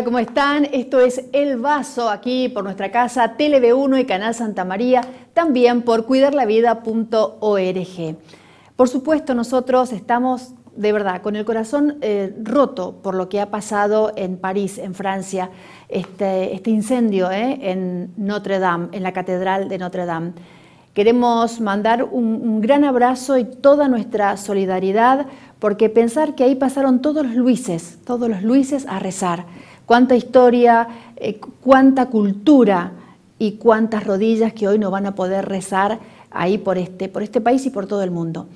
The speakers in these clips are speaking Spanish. Hola, ¿cómo están? Esto es El Vaso, aquí por nuestra casa TLV1 y Canal Santa María, también por cuidarlavida.org. Por supuesto, nosotros estamos de verdad con el corazón roto por lo que ha pasado en París, en Francia, este incendio en Notre Dame, en la Catedral de Notre Dame. Queremos mandar un gran abrazo y toda nuestra solidaridad, porque pensar que ahí pasaron todos los Luises a rezar. Cuánta historia, cuánta cultura y cuántas rodillas que hoy no van a poder rezar ahí por este país y por todo el mundo.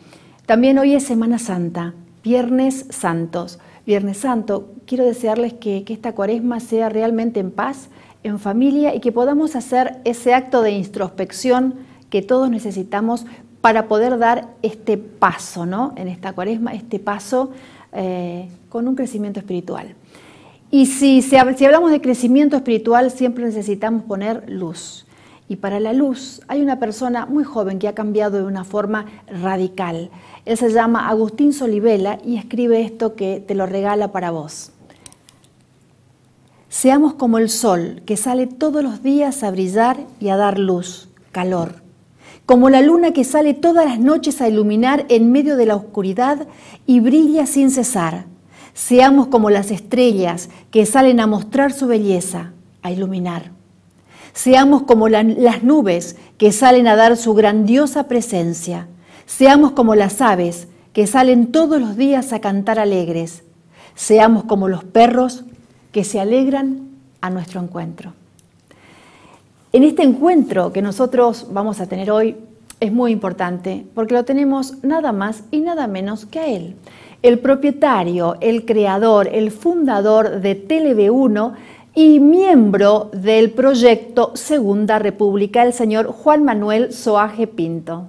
También hoy es Semana Santa, Viernes Santo. Quiero desearles que esta cuaresma sea realmente en paz, en familia, y que podamos hacer ese acto de introspección que todos necesitamos para poder dar este paso, ¿no? En esta cuaresma, este paso con un crecimiento espiritual. Y si hablamos de crecimiento espiritual, siempre necesitamos poner luz. Y para la luz hay una persona muy joven que ha cambiado de una forma radical. Él se llama Agustín Solivela y escribe esto que te lo regala para vos. Seamos como el sol que sale todos los días a brillar y a dar luz, calor. Como la luna que sale todas las noches a iluminar en medio de la oscuridad y brilla sin cesar. Seamos como las estrellas que salen a mostrar su belleza, a iluminar. Seamos como las nubes que salen a dar su grandiosa presencia. Seamos como las aves que salen todos los días a cantar alegres. Seamos como los perros que se alegran a nuestro encuentro. En este encuentro que nosotros vamos a tener hoy es muy importante porque lo tenemos nada más y nada menos que a él. El propietario, el creador, el fundador de TLV1 y miembro del proyecto Segunda República, el señor Juan Manuel Soaje Pinto.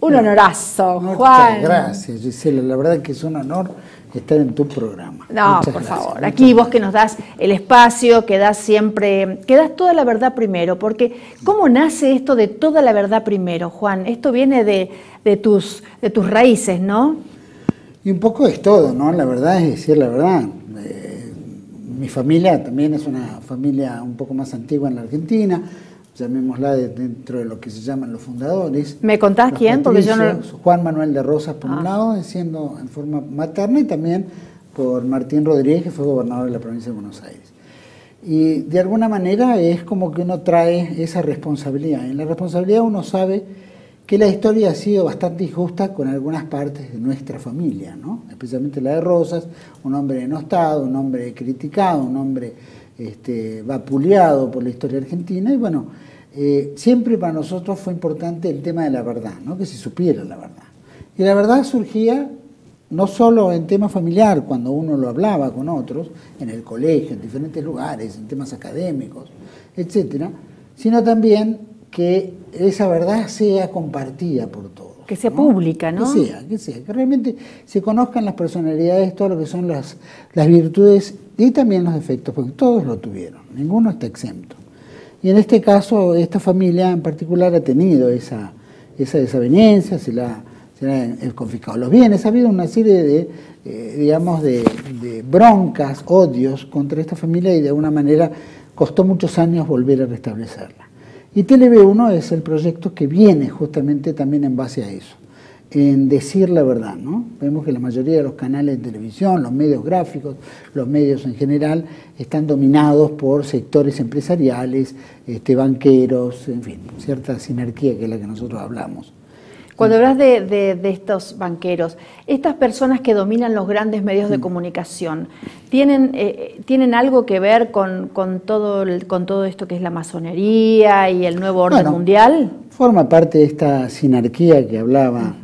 Un honorazo, Juan. Muchas gracias, Gisela. La verdad que es un honor estar en tu programa. No, muchas por gracias. Favor. Aquí muchas vos gracias. Que nos das el espacio, que das siempre, que das toda la verdad primero, porque ¿cómo nace esto de toda la verdad primero, Juan? Esto viene de tus raíces, ¿no? Y un poco es todo, ¿no? La verdad es decir la verdad. Mi familia también es una familia un poco más antigua en la Argentina, llamémosla dentro de lo que se llaman los fundadores. ¿Me contás quién? Porque yo no... Juan Manuel de Rosas por un lado, siendo en forma materna, y también por Martín Rodríguez, que fue gobernador de la provincia de Buenos Aires. Y de alguna manera es como que uno trae esa responsabilidad. En la responsabilidad uno sabe que la historia ha sido bastante injusta con algunas partes de nuestra familia, ¿no? Especialmente la de Rosas, un hombre denostado, un hombre criticado, un hombre vapuleado por la historia argentina. Y bueno, siempre para nosotros fue importante el tema de la verdad, ¿no? Que se supiera la verdad. Y la verdad surgía no solo en tema familiar, cuando uno lo hablaba con otros, en el colegio, en diferentes lugares, en temas académicos, etcétera, sino también que esa verdad sea compartida por todos. Que sea, ¿no? Pública, ¿no? Que sea, que realmente se conozcan las personalidades, todo lo que son las virtudes y también los defectos, porque todos lo tuvieron, ninguno está exento. Y en este caso, esta familia en particular ha tenido esa desavenencia, se le han confiscado los bienes, ha habido una serie de broncas, odios contra esta familia, y de alguna manera costó muchos años volver a restablecerla. Y TLV1 es el proyecto que viene justamente también en base a eso, en decir la verdad, ¿no? Vemos que la mayoría de los canales de televisión, los medios gráficos, los medios en general, están dominados por sectores empresariales, banqueros, en fin, cierta sinarquía que es la que nosotros hablamos. Cuando hablas de estos banqueros, estas personas que dominan los grandes medios de comunicación, ¿tienen algo que ver con todo esto que es la masonería y el nuevo orden mundial? Forma parte de esta sinarquía que hablaba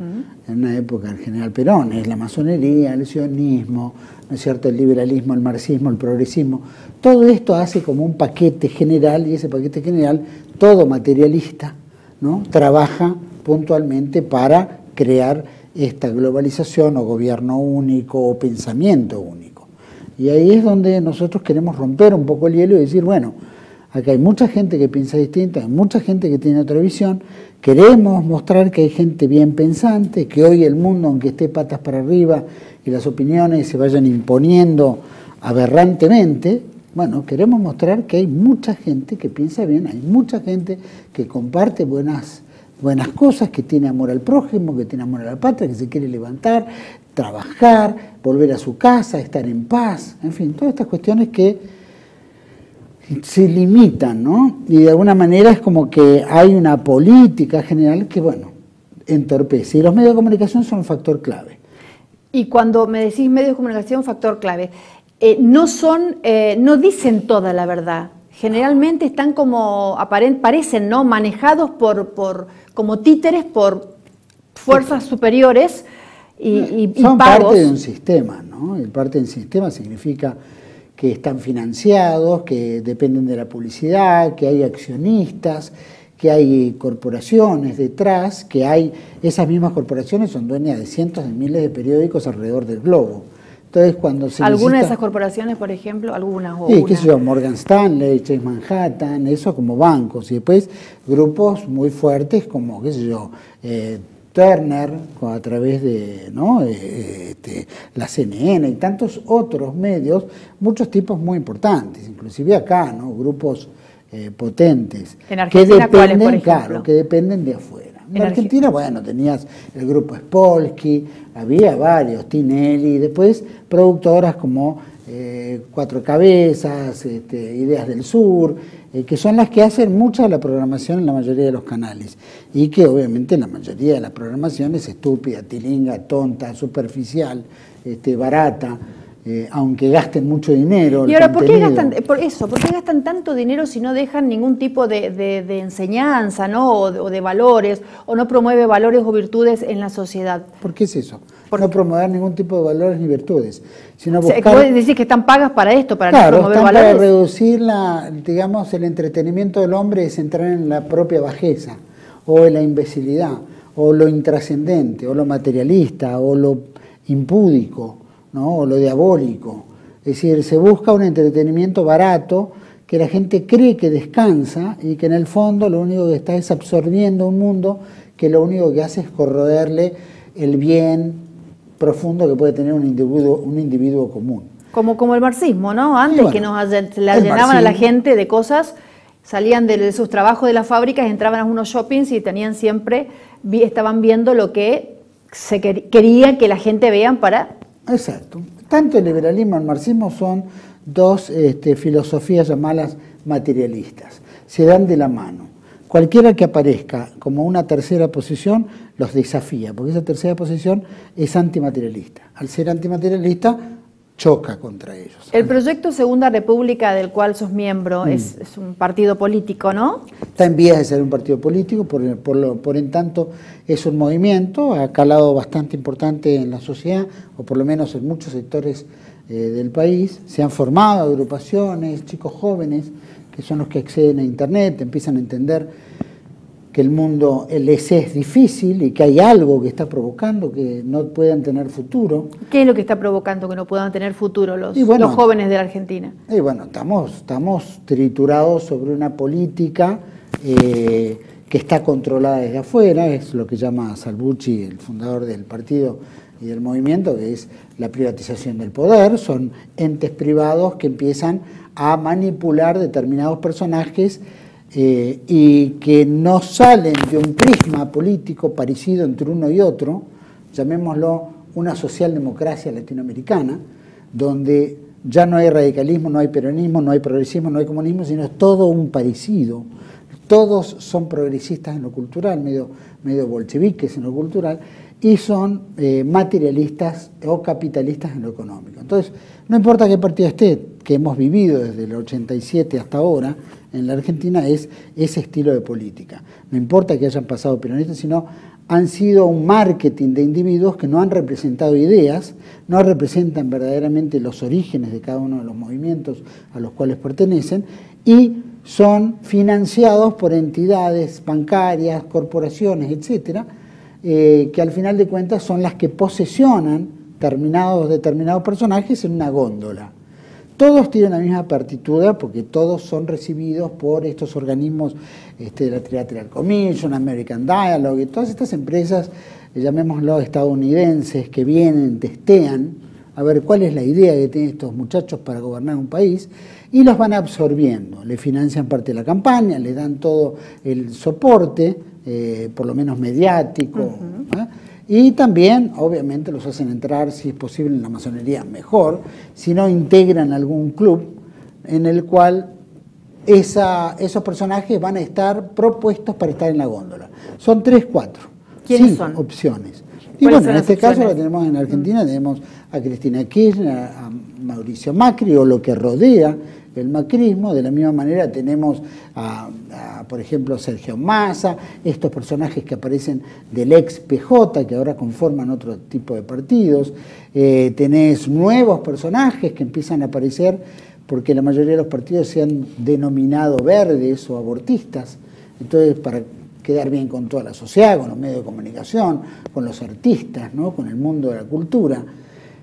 en una época el general Perón, es la masonería, el sionismo, ¿no es cierto?, el liberalismo, el marxismo, el progresismo. Todo esto hace como un paquete general, y ese paquete general, todo materialista, ¿no?, trabaja puntualmente para crear esta globalización o gobierno único o pensamiento único. Y ahí es donde nosotros queremos romper un poco el hielo y decir, bueno, acá hay mucha gente que piensa distinto, hay mucha gente que tiene otra visión, queremos mostrar que hay gente bien pensante, que hoy el mundo, aunque esté patas para arriba y las opiniones se vayan imponiendo aberrantemente, Bueno, queremos mostrar que hay mucha gente que piensa bien, hay mucha gente que comparte buenas cosas, que tiene amor al prójimo, que tiene amor a la patria, que se quiere levantar, trabajar, volver a su casa, estar en paz, en fin, todas estas cuestiones que se limitan, ¿no? Y de alguna manera es como que hay una política general que, bueno, entorpece. Y los medios de comunicación son un factor clave. Y cuando me decís medios de comunicación, factor clave, no dicen toda la verdad. Generalmente están como, parecen, ¿no?, manejados como títeres por fuerzas superiores y son pagos. Parte de un sistema, ¿no? El parte del sistema significa que están financiados, que dependen de la publicidad, que hay accionistas, que hay corporaciones detrás, que hay, esas mismas corporaciones son dueñas de cientos de miles de periódicos alrededor del globo. Entonces, cuando se ¿alguna de esas corporaciones, por ejemplo? Algunas o sí, qué sé yo, Morgan Stanley, Chase Manhattan, eso como bancos. Y después grupos muy fuertes como, qué sé yo, Turner, a través de la CNN y tantos otros medios, muchos tipos muy importantes, inclusive acá, ¿no? Grupos potentes. ¿En Argentina cuáles, por ejemplo? Claro, que dependen de afuera. En Argentina, bueno, tenías el grupo Spolsky, había varios, Tinelli, después productoras como Cuatro Cabezas, Ideas del Sur, que son las que hacen mucha de la programación en la mayoría de los canales. Y que obviamente la mayoría de la programación es estúpida, tilinga, tonta, superficial, barata, aunque gasten mucho dinero. Y ahora, ¿por qué gastan tanto dinero si no dejan ningún tipo de enseñanza, ¿no? o de valores, o no promueve valores o virtudes en la sociedad? ¿Por qué es eso? Por no promover ningún tipo de valores ni virtudes, sino buscar... ¿Puedes decir que están pagas para esto, para no promover valores? Claro, para reducir, digamos, el entretenimiento del hombre es entrar en la propia bajeza, o en la imbecilidad, o lo intrascendente, o lo materialista, o lo impúdico, ¿no? O lo diabólico. Es decir, se busca un entretenimiento barato que la gente cree que descansa y que en el fondo lo único que está es absorbiendo un mundo que lo único que hace es corroerle el bien profundo que puede tener un individuo común. Como el marxismo, ¿no? Antes, bueno, que llenaban a la gente de cosas, salían de sus trabajos de las fábricas, entraban a unos shoppings y tenían siempre, estaban viendo lo que se quería que la gente vean para... Exacto. Tanto el liberalismo como el marxismo son dos filosofías llamadas materialistas. Se dan de la mano. Cualquiera que aparezca como una tercera posición los desafía, porque esa tercera posición es antimaterialista. Al ser antimaterialista, choca contra ellos. El proyecto Segunda República, del cual sos miembro, es un partido político, ¿no? Está en vías de ser un partido político, por en tanto es un movimiento, ha calado bastante importante en la sociedad, o por lo menos en muchos sectores del país. Se han formado agrupaciones, chicos jóvenes, que son los que acceden a Internet, empiezan a entender que el mundo les es difícil y que hay algo que está provocando que no puedan tener futuro. ¿Qué es lo que está provocando que no puedan tener futuro los jóvenes de la Argentina? Y bueno, estamos triturados sobre una política que está controlada desde afuera, es lo que llama Salbucci, el fundador del partido y del movimiento, que es la privatización del poder. Son entes privados que empiezan a manipular determinados personajes y que no salen de un prisma político parecido entre uno y otro, llamémoslo una socialdemocracia latinoamericana, donde ya no hay radicalismo, no hay peronismo, no hay progresismo, no hay comunismo, sino es todo un parecido. Todos son progresistas en lo cultural, medio bolcheviques en lo cultural, y son materialistas o capitalistas en lo económico. Entonces, no importa qué partido esté, que hemos vivido desde el 87 hasta ahora en la Argentina es ese estilo de política. No importa que hayan pasado peronistas, sino han sido un marketing de individuos que no han representado ideas, no representan verdaderamente los orígenes de cada uno de los movimientos a los cuales pertenecen, y son financiados por entidades bancarias, corporaciones, etcétera, que al final de cuentas son las que posesionan determinados personajes en una góndola. Todos tienen la misma partitura porque todos son recibidos por estos organismos de la Trilateral Commission, American Dialogue, y todas estas empresas, llamémoslo estadounidenses, que vienen, testean a ver cuál es la idea que tienen estos muchachos para gobernar un país, y los van absorbiendo, le financian parte de la campaña, le dan todo el soporte, por lo menos mediático, uh-huh. Y también, obviamente, los hacen entrar, si es posible, en la masonería mejor, si no integran algún club en el cual esos personajes van a estar propuestos para estar en la góndola. Son 3, 4. ¿Quiénes son? Opciones. Y bueno, en este caso lo tenemos en Argentina, tenemos a Cristina Kirchner, a Mauricio Macri o lo que rodea el macrismo. De la misma manera tenemos a por ejemplo, Sergio Massa, estos personajes que aparecen del ex PJ, que ahora conforman otro tipo de partidos. Tenés nuevos personajes que empiezan a aparecer porque la mayoría de los partidos se han denominado verdes o abortistas, entonces para quedar bien con toda la sociedad, con los medios de comunicación, con los artistas, ¿no? Con el mundo de la cultura.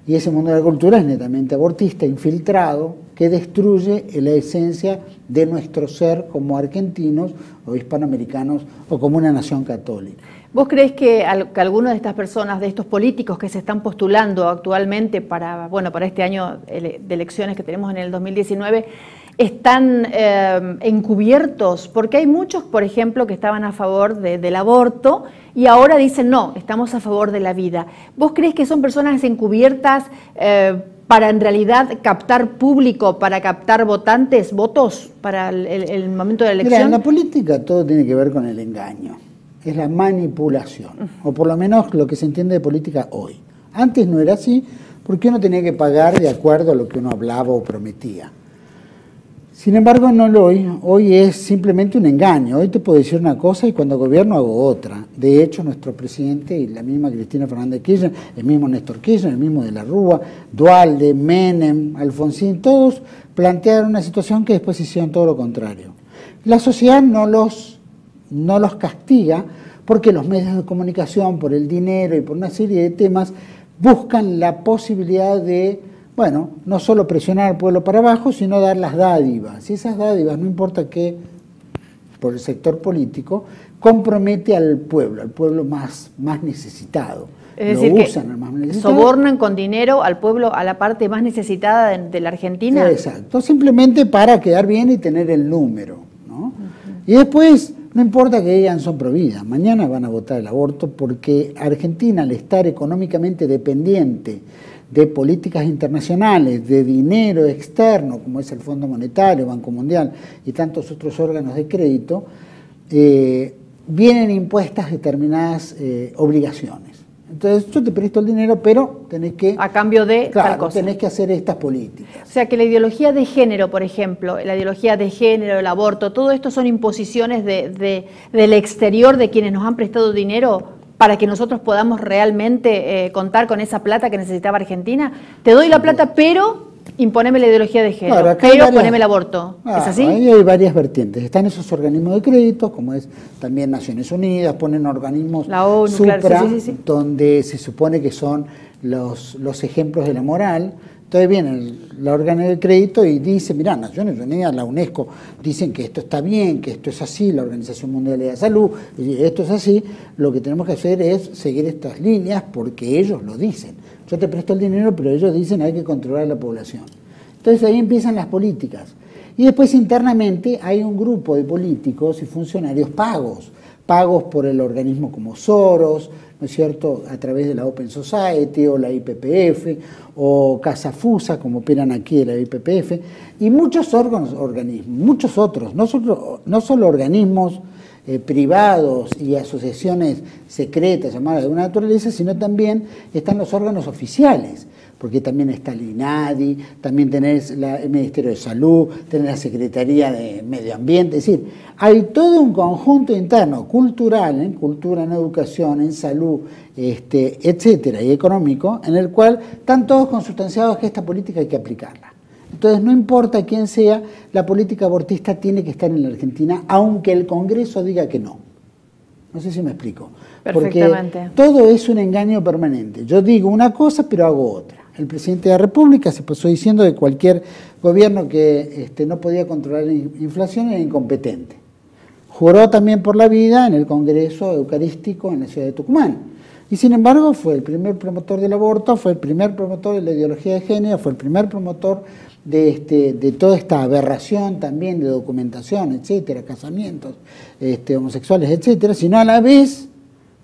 Y ese mundo de la cultura es netamente abortista, infiltrado, que destruye la esencia de nuestro ser como argentinos o hispanoamericanos o como una nación católica. ¿Vos creés que algunas de estas personas, de estos políticos que se están postulando actualmente para, bueno, para este año de elecciones que tenemos en el 2019, están encubiertos? Porque hay muchos, por ejemplo, que estaban a favor del aborto y ahora dicen, no, estamos a favor de la vida. ¿Vos creés que son personas encubiertas para en realidad captar público, para captar votantes, votos para el momento de la elección? Mira, en la política todo tiene que ver con el engaño, es la manipulación, o por lo menos lo que se entiende de política hoy. Antes no era así porque uno tenía que pagar de acuerdo a lo que uno hablaba o prometía. Sin embargo, no lo hoy. Hoy es simplemente un engaño. Hoy te puedo decir una cosa y cuando gobierno hago otra. De hecho, nuestro presidente y la misma Cristina Fernández Kirchner, el mismo Néstor Kirchner, el mismo de la Rúa, Duhalde, Menem, Alfonsín, todos plantearon una situación que después hicieron todo lo contrario. La sociedad no los castiga porque los medios de comunicación, por el dinero y por una serie de temas, buscan la posibilidad de, bueno, no solo presionar al pueblo para abajo, sino dar las dádivas. Y esas dádivas, no importa qué, por el sector político, compromete al pueblo más necesitado. Es decir, que sobornan con dinero al pueblo, a la parte más necesitada de la Argentina. Exacto, simplemente para quedar bien y tener el número, ¿no? Uh-huh. Y después, no importa que digan son pro vida, mañana van a votar el aborto porque Argentina, al estar económicamente dependiente de políticas internacionales, de dinero externo, como es el Fondo Monetario, Banco Mundial y tantos otros órganos de crédito, vienen impuestas determinadas obligaciones. Entonces, yo te presto el dinero, pero tenés que... A cambio de tal cosa. Tenés que hacer estas políticas. O sea, que la ideología de género, por ejemplo, la ideología de género, el aborto, todo esto son imposiciones del exterior, de quienes nos han prestado dinero, para que nosotros podamos realmente contar con esa plata que necesitaba Argentina. Te doy la plata, pero imponeme la ideología de género, claro, pero poneme el aborto. Claro, ¿es así? Ahí hay varias vertientes. Están esos organismos de crédito, como es también Naciones Unidas, ponen organismos, la ONU, supra, claro, sí. Donde se supone que son los ejemplos de la moral. Entonces viene el órgano de crédito y dice, mirá, Naciones Unidas, la UNESCO, dicen que esto está bien, que esto es así, la Organización Mundial de la Salud, esto es así, lo que tenemos que hacer es seguir estas líneas porque ellos lo dicen. Yo te presto el dinero, pero ellos dicen hay que controlar a la población. Entonces ahí empiezan las políticas. Y después internamente hay un grupo de políticos y funcionarios pagos por el organismo como Soros, ¿no es cierto?, a través de la Open Society o la IPPF o Casa Fusa, como operan aquí de la IPPF, y muchos organismos, muchos otros, no solo organismos privados y asociaciones secretas llamadas de una naturaleza, sino también están los órganos oficiales, porque también está el INADI, también tenés el Ministerio de Salud, tenés la Secretaría de Medio Ambiente, es decir, hay todo un conjunto interno, cultural, en cultura, en educación, en salud, etcétera, y económico, en el cual están todos consustanciados que esta política hay que aplicarla. Entonces, no importa quién sea, la política abortista tiene que estar en la Argentina, aunque el Congreso diga que no. No sé si me explico. Perfectamente. Porque todo es un engaño permanente. Yo digo una cosa, pero hago otra. El presidente de la República se pasó diciendo que cualquier gobierno que no podía controlar la inflación era incompetente. Juró también por la vida en el Congreso Eucarístico en la ciudad de Tucumán. Y sin embargo fue el primer promotor del aborto, fue el primer promotor de la ideología de género, fue el primer promotor de toda esta aberración también de documentación, etcétera, casamientos homosexuales, etcétera, sino a la vez,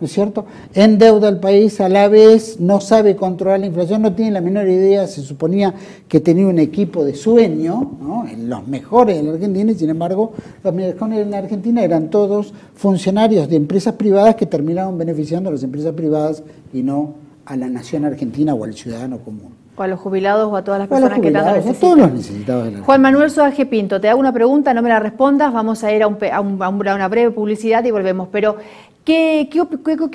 ¿no es cierto?, endeuda al país, a la vez no sabe controlar la inflación, no tiene la menor idea, se suponía que tenía un equipo de sueño, ¿no?, los mejores de la Argentina, y sin embargo los mejores en la Argentina eran todos funcionarios de empresas privadas que terminaron beneficiando a las empresas privadas y no a la nación argentina o al ciudadano común. O a los jubilados o a todas las personas que tanto necesitan. A todos los necesitados. Juan Manuel Soaje Pinto, te hago una pregunta, no me la respondas, vamos a ir a una breve publicidad y volvemos. Pero, ¿qué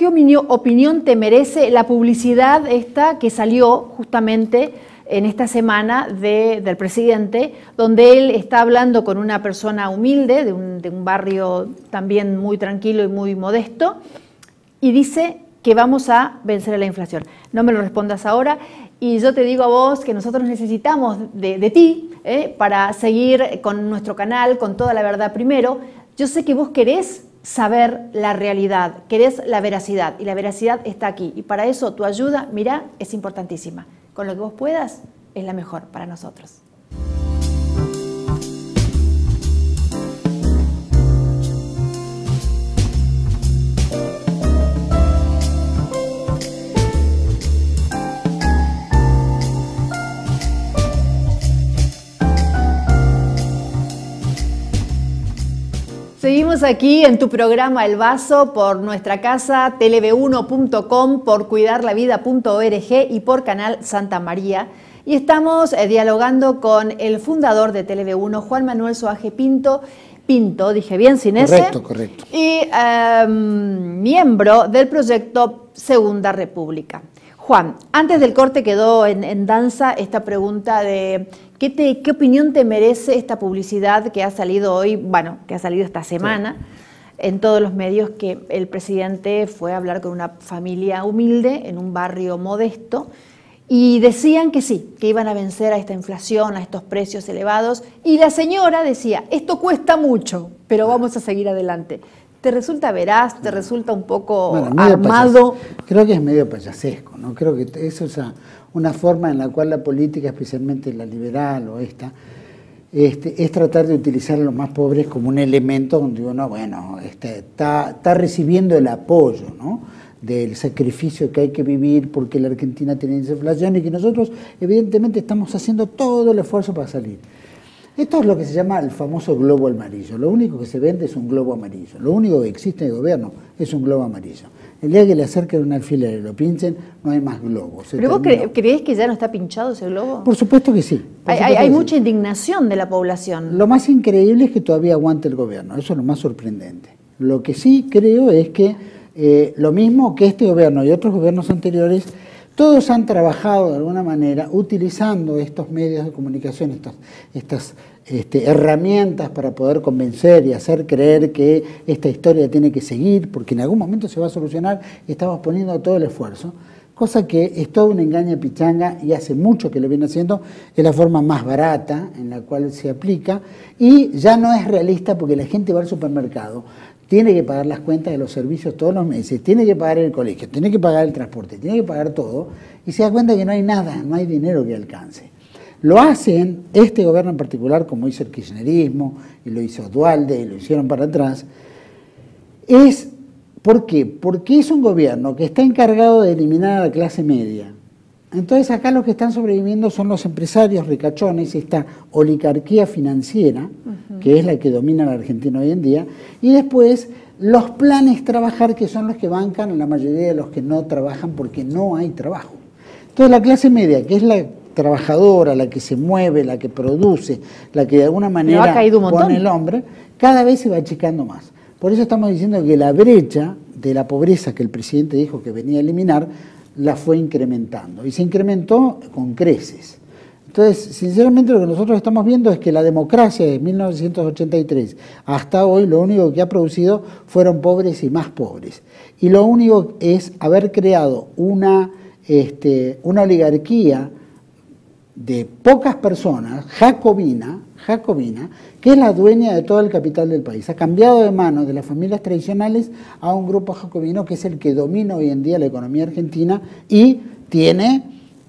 opinión te merece la publicidad esta que salió justamente en esta semana del presidente, donde él está hablando con una persona humilde, de un barrio también muy tranquilo y muy modesto, y dice que vamos a vencer a la inflación? No me lo respondas ahora. Y yo te digo a vos que nosotros necesitamos de ti para seguir con nuestro canal, con toda la verdad primero. Yo sé que vos querés saber la realidad, querés la veracidad, y la veracidad está aquí. Y para eso tu ayuda, mirá, es importantísima. Con lo que vos puedas, es la mejor para nosotros. Seguimos aquí en tu programa El Vaso por nuestra casa TLV1.com, por cuidarlavida.org y por Canal Santa María. Y estamos dialogando con el fundador de TLV1, Juan Manuel Soaje Pinto. Pinto, dije bien, sin ese. Correcto, correcto. Y miembro del proyecto Segunda República. Juan, antes del corte quedó en danza esta pregunta de ¿qué opinión te merece esta publicidad que ha salido hoy, bueno, que ha salido esta semana, sí, en todos los medios, que el presidente fue a hablar con una familia humilde en un barrio modesto y decían que sí, que iban a vencer a esta inflación, a estos precios elevados, y la señora decía, esto cuesta mucho, pero vamos a seguir adelante? ¿Te resulta veraz? ¿Te resulta un poco armado? Creo que es medio payasesco, ¿no? Creo que eso es una forma en la cual la política, especialmente la liberal o esta, es tratar de utilizar a los más pobres como un elemento donde uno, bueno, está recibiendo el apoyo, ¿no?, del sacrificio que hay que vivir porque la Argentina tiene inflación y que nosotros evidentemente estamos haciendo todo el esfuerzo para salir. Esto es lo que se llama el famoso globo amarillo. Lo único que se vende es un globo amarillo. Lo único que existe en el gobierno es un globo amarillo. El día que le acerquen un alfiler y lo pinchen, no hay más globos. ¿Pero vos creés que ya no está pinchado ese globo? Por supuesto que sí. Hay mucha indignación de la población. Lo más increíble es que todavía aguanta el gobierno. Eso es lo más sorprendente. Lo que sí creo es que lo mismo que este gobierno y otros gobiernos anteriores, todos han trabajado de alguna manera utilizando estos medios de comunicación, estas herramientas para poder convencer y hacer creer que esta historia tiene que seguir porque en algún momento se va a solucionar y estamos poniendo todo el esfuerzo. Cosa que es todo un engaño pichanga y hace mucho que lo viene haciendo, es la forma más barata en la cual se aplica y ya no es realista porque la gente va al supermercado, tiene que pagar las cuentas de los servicios todos los meses, tiene que pagar el colegio, tiene que pagar el transporte, tiene que pagar todo, y se da cuenta que no hay nada, no hay dinero que alcance. Lo hacen, este gobierno en particular, como hizo el kirchnerismo, y lo hizo Duhalde, y lo hicieron para atrás, es, ¿por qué? Porque es un gobierno que está encargado de eliminar a la clase media. Entonces acá los que están sobreviviendo son los empresarios ricachones, esta oligarquía financiera, que es la que domina la Argentina hoy en día, y después los planes trabajar, que son los que bancan a la mayoría de los que no trabajan porque no hay trabajo. Entonces la clase media, que es la trabajadora, la que se mueve, la que produce, la que de alguna manera pone el hombre, cada vez se va achicando más. Por eso estamos diciendo que la brecha de la pobreza que el presidente dijo que venía a eliminar, la fue incrementando, y se incrementó con creces. Entonces, sinceramente, lo que nosotros estamos viendo es que la democracia de 1983 hasta hoy, lo único que ha producido fueron pobres y más pobres. Y lo único es haber creado una oligarquía de pocas personas, jacobina, jacobina, que es la dueña de todo el capital del país. Ha cambiado de manos de las familias tradicionales a un grupo jacobino que es el que domina hoy en día la economía argentina y tiene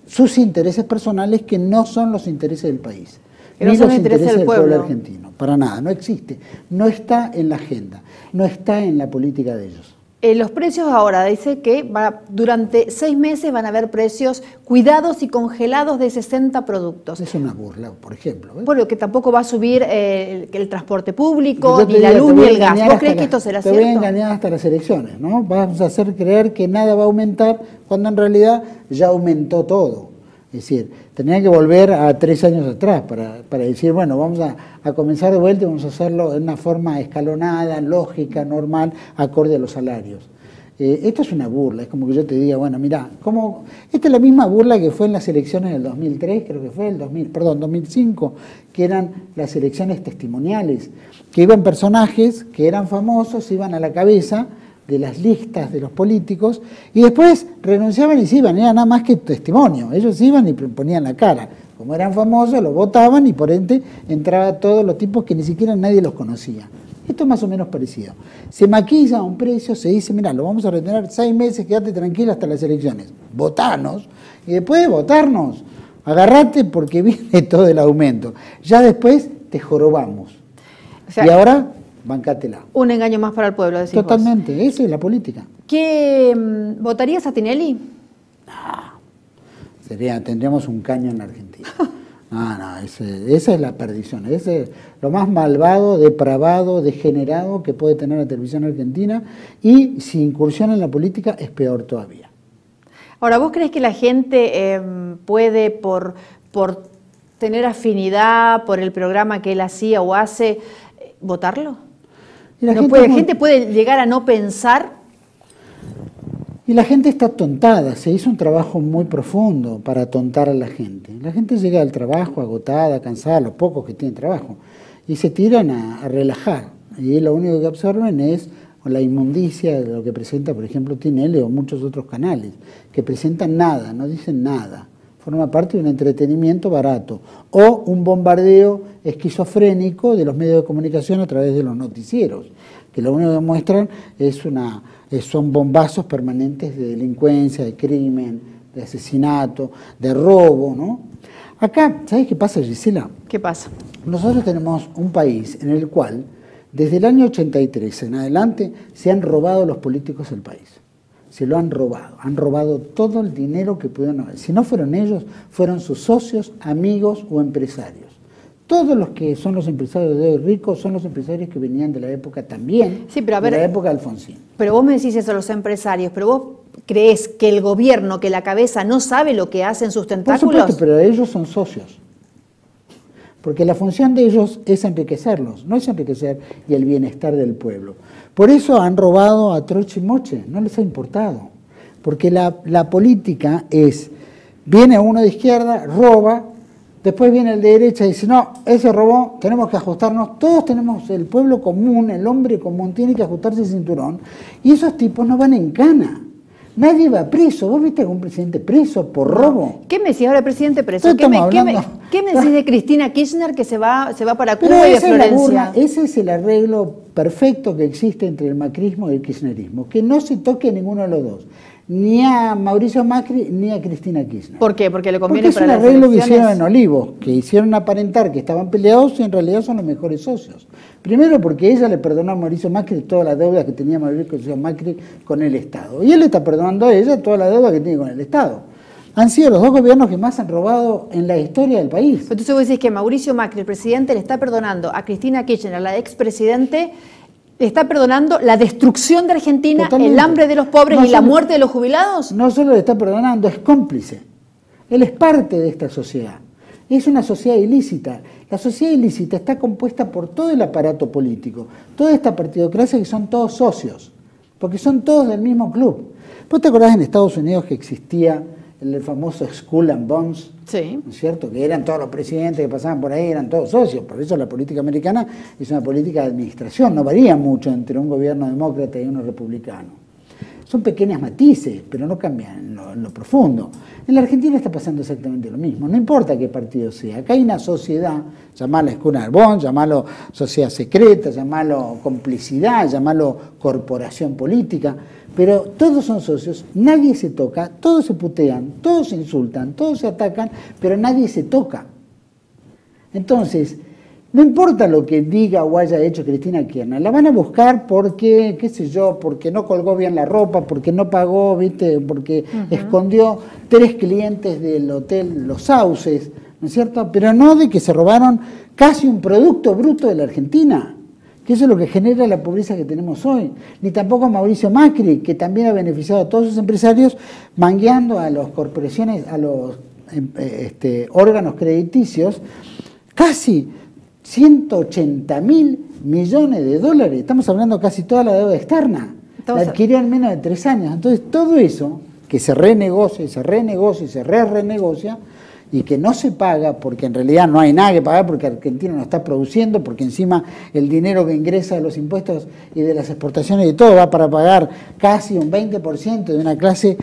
sus intereses personales que no son los intereses del país. Ni los intereses del pueblo argentino. Para nada, no existe. No está en la agenda, no está en la política de ellos. Los precios ahora, dice que durante 6 meses van a haber precios cuidados y congelados de 60 productos. Es una burla, por ejemplo. Bueno, que tampoco va a subir el transporte público, ni la luz, ni el gas. ¿Vos crees que esto será cierto? Te voy a engañar hasta las elecciones, ¿no? Vamos a hacer creer que nada va a aumentar, cuando en realidad ya aumentó todo. Es decir, tendrían que volver a 3 años atrás para decir, bueno, vamos a comenzar de vuelta y vamos a hacerlo de una forma escalonada, lógica, normal, acorde a los salarios. Esto es una burla, es como que yo te diga, bueno, mirá, como esta es la misma burla que fue en las elecciones del 2003, creo que fue, 2005, que eran las elecciones testimoniales, que iban personajes que eran famosos, iban a la cabeza de las listas de los políticos, y después renunciaban y se iban, era nada más que testimonio, ellos iban y ponían la cara, como eran famosos, los votaban y por ende entraban todos los tipos que ni siquiera nadie los conocía. Esto es más o menos parecido. Se maquilla un precio, se dice, mira, lo vamos a retener 6 meses, quédate tranquilo hasta las elecciones, votanos, y después de votarnos, agarrate porque viene todo el aumento, ya después te jorobamos. O sea, y ahora... bancátela. Un engaño más para el pueblo, decís. Totalmente, vos. Esa es la política. ¿Qué, votarías a Tinelli? No, tendríamos un caño en la Argentina. Esa es la perdición, ese es lo más malvado, depravado, degenerado que puede tener la televisión argentina, y si incursiona en la política es peor todavía. Ahora, ¿vos crees que la gente puede por tener afinidad por el programa que él hacía o hace, votarlo? La gente, gente puede llegar a no pensar. Y la gente está tontada, se hizo un trabajo muy profundo para tontar a la gente. La gente llega al trabajo agotada, cansada, los pocos que tienen trabajo, y se tiran a relajar. Y lo único que absorben es la inmundicia de lo que presenta, por ejemplo, Tinelli o muchos otros canales, que presentan nada, no dicen nada. Forma parte de un entretenimiento barato o un bombardeo esquizofrénico de los medios de comunicación a través de los noticieros, que lo único que muestran es son bombazos permanentes de delincuencia, de crimen, de asesinato, de robo, ¿no? Acá, ¿sabes qué pasa, Gisela? ¿Qué pasa? Nosotros tenemos un país en el cual, desde el año 83 en adelante, se han robado los políticos el país. Se lo han robado todo el dinero que pudieron haber. Si no fueron ellos, fueron sus socios, amigos o empresarios. Todos los que son los empresarios de hoy ricos son los empresarios que venían de la época también, sí, pero a ver, de la época de Alfonsín. Pero vos me decís eso, los empresarios, pero vos crees que el gobierno, que la cabeza no sabe lo que hacen sus tentáculos. Por supuesto, pero ellos son socios. Porque la función de ellos es enriquecerlos, no es enriquecer y el bienestar del pueblo. Por eso han robado a troche y moche, no les ha importado. Porque la política es, viene uno de izquierda, roba, después viene el de derecha y dice, no, ese robó, tenemos que ajustarnos, todos tenemos el pueblo común, el hombre común, tiene que ajustarse el cinturón, y esos tipos no van en cana. Nadie va preso. ¿Vos viste algún presidente preso por robo? ¿Qué me decís ahora, presidente preso? ¿Qué me decís de Cristina Kirchner que se va para Cuba y a Florencia? Ese es el arreglo perfecto que existe entre el macrismo y el kirchnerismo, que no se toque a ninguno de los dos, ni a Mauricio Macri ni a Cristina Kirchner. ¿Por qué? Porque le conviene para las elecciones. Porque es un arreglo que hicieron en Olivos, que hicieron aparentar que estaban peleados y en realidad son los mejores socios. Primero porque ella le perdonó a Mauricio Macri todas las deudas que tenía Mauricio Macri con el Estado. Y él le está perdonando a ella todas las deudas que tiene con el Estado. Han sido los dos gobiernos que más han robado en la historia del país. Entonces vos decís que Mauricio Macri, el presidente, le está perdonando a Cristina Kirchner, la expresidente, le está perdonando la destrucción de Argentina, totalmente, el hambre de los pobres y la muerte de los jubilados. No solo le está perdonando, es cómplice. Él es parte de esta sociedad. Es una sociedad ilícita. La sociedad ilícita está compuesta por todo el aparato político, toda esta partidocracia que son todos socios, porque son todos del mismo club. ¿Vos te acordás en Estados Unidos que existía el famoso Skull and Bones? Sí. ¿No es cierto? Que eran todos los presidentes que pasaban por ahí, eran todos socios. Por eso la política americana es una política de administración, no varía mucho entre un gobierno demócrata y uno republicano. Son pequeños matices, pero no cambian en lo profundo. En la Argentina está pasando exactamente lo mismo, no importa qué partido sea. Acá hay una sociedad, llamarla Skull and Bones, llamarlo sociedad secreta, llamarlo complicidad, llamarlo corporación política, pero todos son socios, nadie se toca, todos se putean, todos se insultan, todos se atacan, pero nadie se toca. Entonces, no importa lo que diga o haya hecho Cristina Kirchner, la van a buscar porque, qué sé yo, porque no colgó bien la ropa, porque no pagó, ¿viste? Porque escondió 3 clientes del hotel Los Sauces, ¿no es cierto? Pero no de que se robaron casi un producto bruto de la Argentina, que eso es lo que genera la pobreza que tenemos hoy. Ni tampoco Mauricio Macri, que también ha beneficiado a todos sus empresarios mangueando a las corporaciones, a los órganos crediticios, casi 180.000 millones de dólares. Estamos hablando casi toda la deuda externa. Entonces, la adquirió en menos de 3 años. Entonces, todo eso que se renegocia y se renegocia y se renegocia y que no se paga porque en realidad no hay nada que pagar porque Argentina no está produciendo, porque encima el dinero que ingresa de los impuestos y de las exportaciones y todo va para pagar casi un 20% de una clase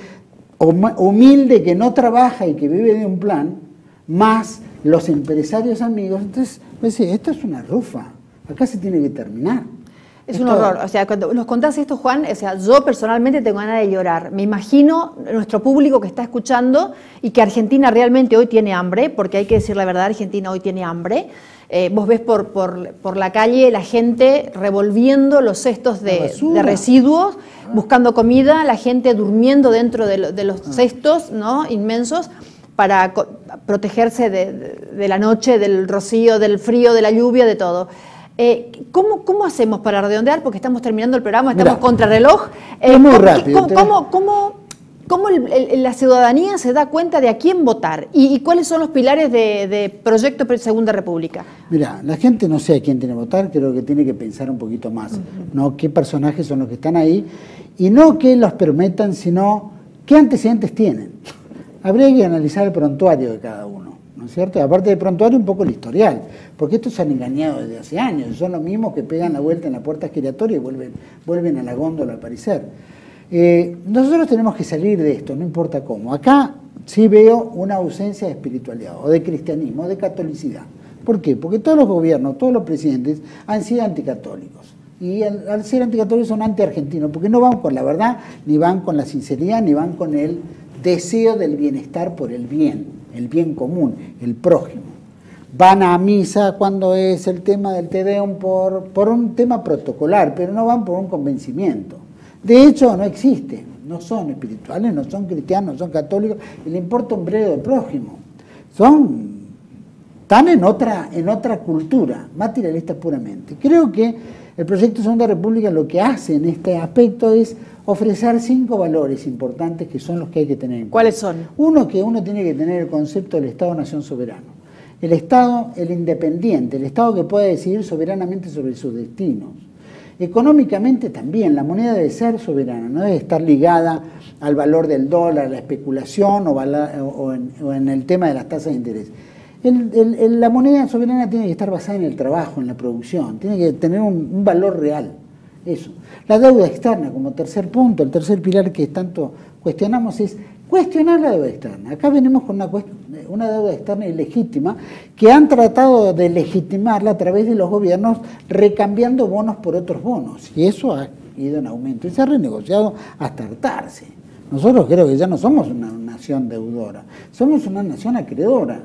humilde que no trabaja y que vive de un plan, más los empresarios amigos. Entonces, pues, esto es una rufa, acá se tiene que terminar. Es un horror, o sea, cuando nos contás esto, Juan, o sea, yo personalmente tengo ganas de llorar. Me imagino nuestro público que está escuchando y que Argentina realmente hoy tiene hambre, porque hay que decir la verdad, Argentina hoy tiene hambre. Vos ves por la calle la gente revolviendo los cestos de residuos, buscando comida, la gente durmiendo dentro de los cestos, ¿no?, inmensos, para protegerse de la noche, del rocío, del frío, de la lluvia, de todo. ¿Cómo hacemos para redondear? Porque estamos terminando el programa, estamos contrarreloj. Es muy rápido. ¿Cómo la ciudadanía se da cuenta de a quién votar? ¿Y cuáles son los pilares de Proyecto Segunda República? Mira, la gente no sé a quién tiene que votar, creo que tiene que pensar un poquito más, ¿no? ¿Qué personajes son los que están ahí? Y no que los permitan, sino qué antecedentes tienen. Habría que analizar el prontuario de cada uno, ¿no es cierto? Y aparte del prontuario, un poco el historial, porque estos se han engañado desde hace años, son los mismos que pegan la vuelta en la puerta giratoria y vuelven a la góndola a aparecer. Nosotros tenemos que salir de esto, no importa cómo. Acá sí veo una ausencia de espiritualidad, o de cristianismo, o de catolicidad. ¿Por qué? Porque todos los gobiernos, todos los presidentes han sido anticatólicos. Y al ser anticatólicos son antiargentinos, porque no van con la verdad, ni van con la sinceridad, ni van con el deseo del bienestar por el bien común, el prójimo. Van a misa cuando es el tema del Te Deum por un tema protocolar, pero no van por un convencimiento. De hecho, no existe, no son espirituales, no son cristianos, no son católicos, y le importa un bledo al prójimo. Están en otra cultura, materialista puramente. Creo que el Proyecto Segunda República lo que hace en este aspecto es ofrecer 5 valores importantes que son los que hay que tener en cuenta. ¿Cuáles son? Uno, que uno tiene que tener el concepto del Estado-Nación soberano. El Estado, el independiente, el Estado que puede decidir soberanamente sobre sus destinos. Económicamente también, la moneda debe ser soberana, no debe estar ligada al valor del dólar, a la especulación o en el tema de las tasas de interés. La moneda soberana tiene que estar basada en el trabajo, en la producción, tiene que tener un valor real. Eso. La deuda externa como tercer punto, el tercer pilar que tanto cuestionamos es cuestionar la deuda externa. Acá venimos con una deuda externa ilegítima que han tratado de legitimarla a través de los gobiernos recambiando bonos por otros bonos. Y eso ha ido en aumento y se ha renegociado hasta hartarse. Nosotros creo que ya no somos una nación deudora, somos una nación acreedora.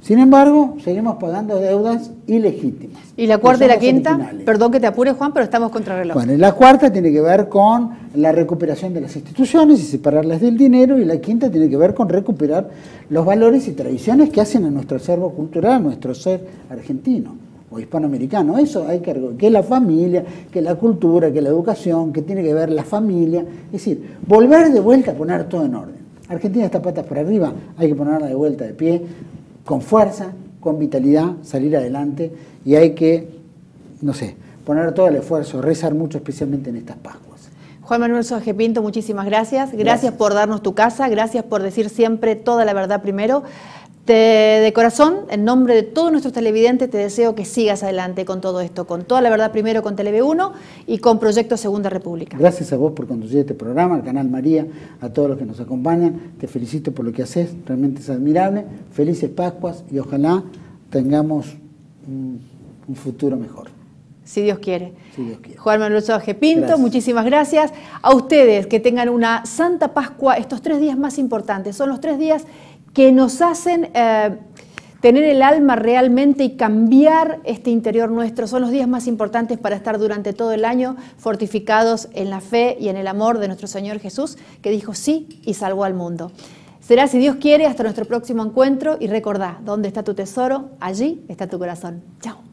Sin embargo, seguimos pagando deudas ilegítimas. ¿Y la cuarta y la quinta? Originales. Perdón que te apure, Juan, pero estamos contra reloj. Bueno, la cuarta tiene que ver con la recuperación de las instituciones y separarlas del dinero, y la quinta tiene que ver con recuperar los valores y tradiciones que hacen a nuestro acervo cultural, a nuestro ser argentino o hispanoamericano. Eso hay que la familia, que la cultura, que la educación, que tiene que ver la familia. Es decir, volver de vuelta a poner todo en orden. Argentina está patas para arriba, hay que ponerla de vuelta de pie, con fuerza, con vitalidad, salir adelante, y hay que, no sé, poner todo el esfuerzo, rezar mucho, especialmente en estas Pascuas. Juan Manuel Soaje Pinto, muchísimas gracias. Gracias por darnos tu casa, gracias por decir siempre toda la verdad primero. De corazón, en nombre de todos nuestros televidentes, te deseo que sigas adelante con todo esto, con toda la verdad primero, con TLV1 y con Proyecto Segunda República. Gracias a vos por conducir este programa, al Canal María, a todos los que nos acompañan. Te felicito por lo que haces, realmente es admirable. Felices Pascuas y ojalá tengamos un futuro mejor. Si Dios quiere. Si Dios quiere. Juan Manuel Soaje Pinto, gracias. Muchísimas gracias. A ustedes, que tengan una Santa Pascua, estos 3 días más importantes, son los 3 días que nos hacen tener el alma realmente y cambiar este interior nuestro. Son los días más importantes para estar durante todo el año fortificados en la fe y en el amor de nuestro Señor Jesús, que dijo sí y salvó al mundo. Será, si Dios quiere, hasta nuestro próximo encuentro. Y recordá, ¿dónde está tu tesoro? Allí está tu corazón. Chao.